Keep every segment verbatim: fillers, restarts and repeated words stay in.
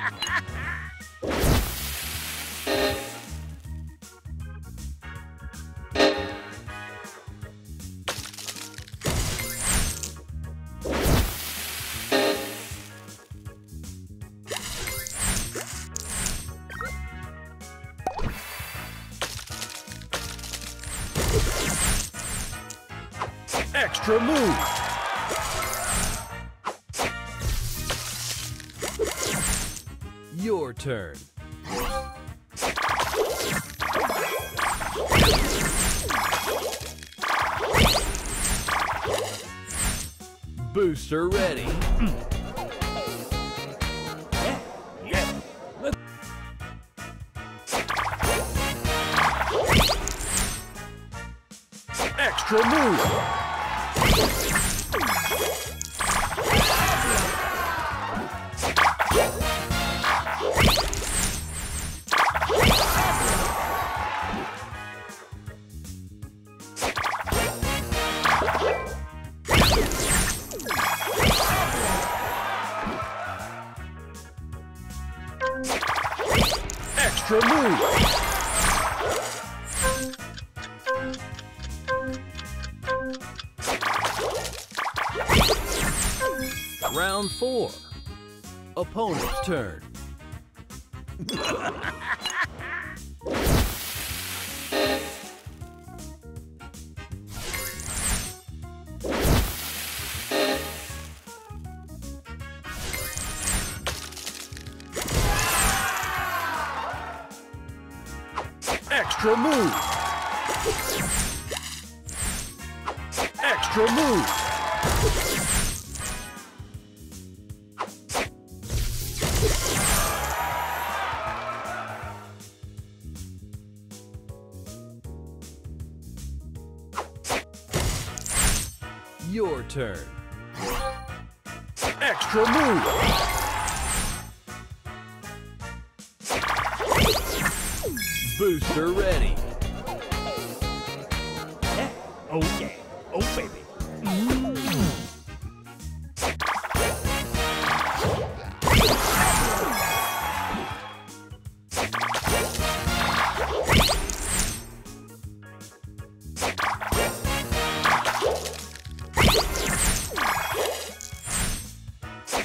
Extra move! Your turn. Booster ready. Yeah, yeah. Let's extra move! Extra move! Round four. Opponent's turn. Extra move. Extra move. Your turn. Extra move. Booster ready. Yeah. Oh yeah. Oh baby. Mm.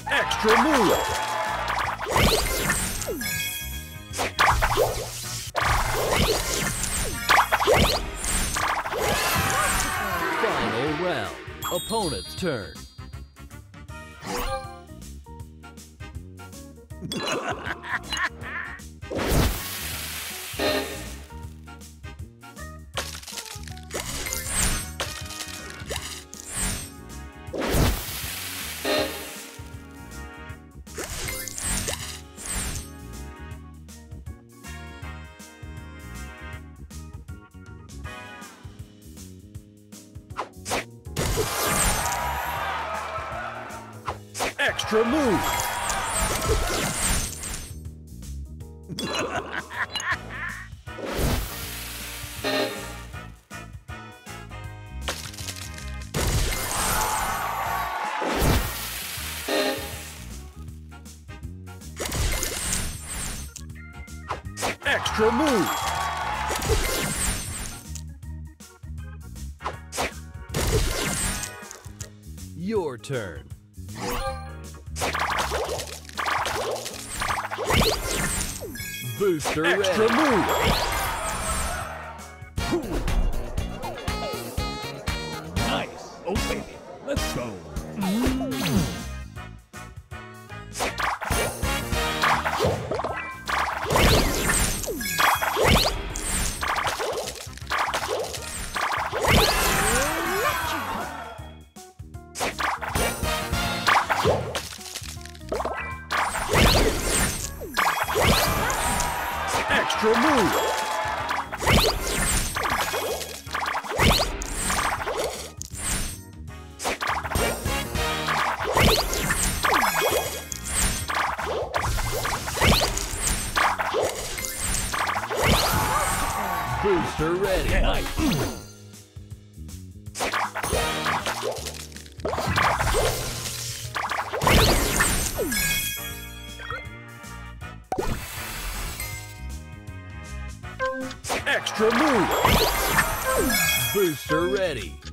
Extra move. Opponent's turn. Extra move. Extra move. Your turn. Booster extra ready. Move. Nice. Oh baby, let's go. Extra move. Booster ready. Nice. Extra move. Booster ready.